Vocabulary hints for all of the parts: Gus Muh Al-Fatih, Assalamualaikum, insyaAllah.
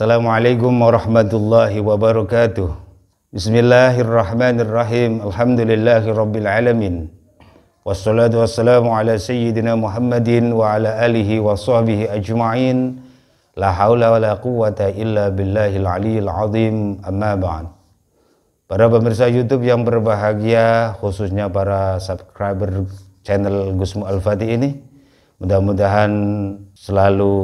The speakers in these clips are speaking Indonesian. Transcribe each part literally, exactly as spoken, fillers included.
Assalamualaikum warahmatullahi wabarakatuh. Bismillahirrahmanirrahim. Alhamdulillahirabbil alamin. Wassalatu wassalamu ala sayyidina Muhammadin wa ala alihi wa sahbihi ajma'in. La haula wala quwwata illa billahil aliyil azim. Amma ba'd. Para pemirsa YouTube yang berbahagia, khususnya para subscriber channel Gus Muh Al-Fatih ini, mudah-mudahan selalu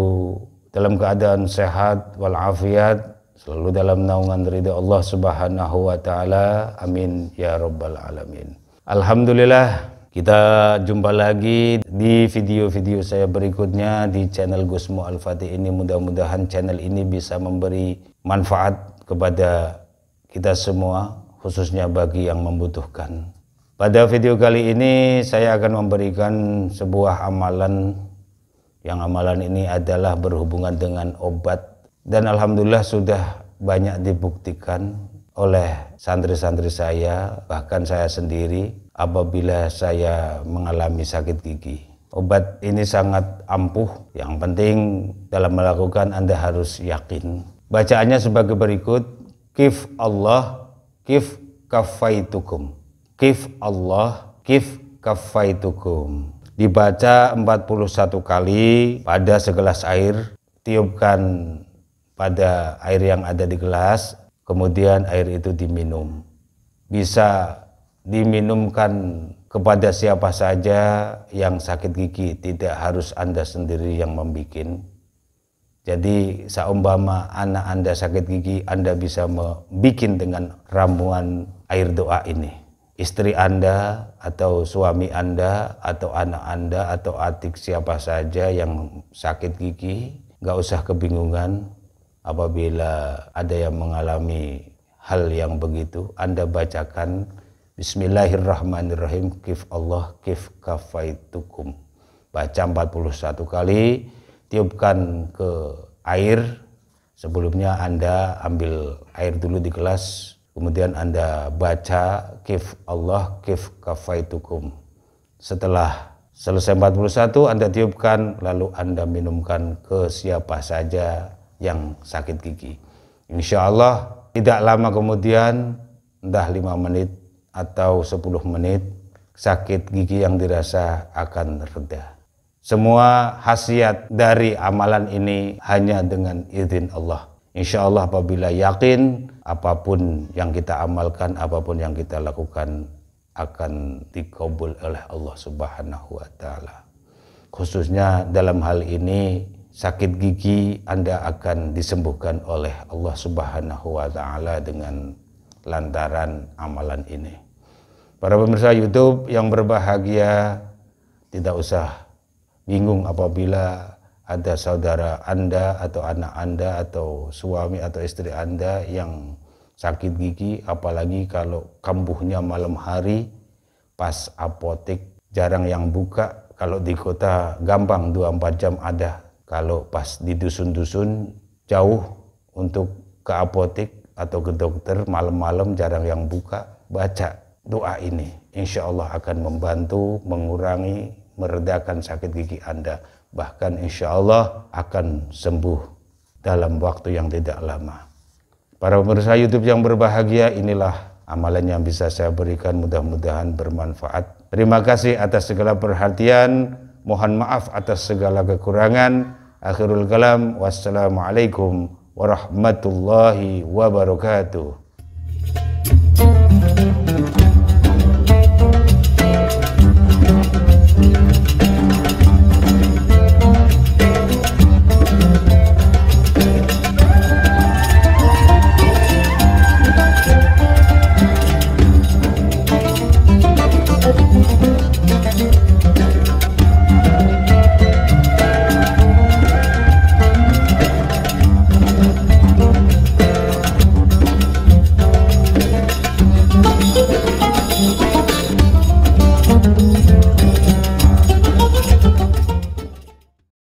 dalam keadaan sehat walafiat, selalu dalam naungan ridha Allah Subhanahu wa taala. Amin ya rabbal alamin. Alhamdulillah, kita jumpa lagi di video-video saya berikutnya di channel Gus Muh Al-Fatih ini. Mudah-mudahan channel ini bisa memberi manfaat kepada kita semua, khususnya bagi yang membutuhkan. Pada video kali ini saya akan memberikan sebuah amalan, yang amalan ini adalah berhubungan dengan obat, dan alhamdulillah sudah banyak dibuktikan oleh santri-santri saya, bahkan saya sendiri apabila saya mengalami sakit gigi. Obat ini sangat ampuh, yang penting dalam melakukan Anda harus yakin. Bacaannya sebagai berikut: Kif Allah, kif kafaitukum. Kif Allah, kif kafaitukum. Dibaca empat puluh satu kali pada segelas air, tiupkan pada air yang ada di gelas, kemudian air itu diminum. Bisa diminumkan kepada siapa saja yang sakit gigi, tidak harus Anda sendiri yang membuat. Jadi seumpama anak Anda sakit gigi, Anda bisa membuat dengan ramuan air doa ini. Istri Anda atau suami Anda atau anak Anda atau adik siapa saja yang sakit gigi, nggak usah kebingungan apabila ada yang mengalami hal yang begitu. Anda bacakan Bismillahirrahmanirrahim, kif Allah, kif kafaitukum. Baca empat puluh satu kali, tiupkan ke air. Sebelumnya Anda ambil air dulu di gelas, kemudian Anda baca kif Allah, kif kafaitukum. Setelah selesai empat puluh satu, Anda tiupkan, lalu Anda minumkan ke siapa saja yang sakit gigi. Insya Allah tidak lama kemudian, entah lima menit atau sepuluh menit, sakit gigi yang dirasa akan reda. Semua khasiat dari amalan ini hanya dengan izin Allah. Insya Allah apabila yakin, apapun yang kita amalkan, apapun yang kita lakukan akan dikabul oleh Allah Subhanahu wa taala. Khususnya dalam hal ini sakit gigi, Anda akan disembuhkan oleh Allah Subhanahu wa taala dengan lantaran amalan ini. Para pemirsa YouTube yang berbahagia, tidak usah bingung apabila ada saudara Anda atau anak Anda atau suami atau istri Anda yang sakit gigi, apalagi kalau kambuhnya malam hari pas apotek jarang yang buka. Kalau di kota gampang, dua puluh empat jam ada. Kalau pas di dusun-dusun jauh untuk ke apotek atau ke dokter, malam-malam jarang yang buka. Baca doa ini, insya Allah akan membantu mengurangi, meredakan sakit gigi Anda. Bahkan insya Allah akan sembuh dalam waktu yang tidak lama. Para pemirsa YouTube yang berbahagia, inilah amalan yang bisa saya berikan, mudah-mudahan bermanfaat. Terima kasih atas segala perhatian, mohon maaf atas segala kekurangan. Akhirul kalam, wassalamualaikum warahmatullahi wabarakatuh.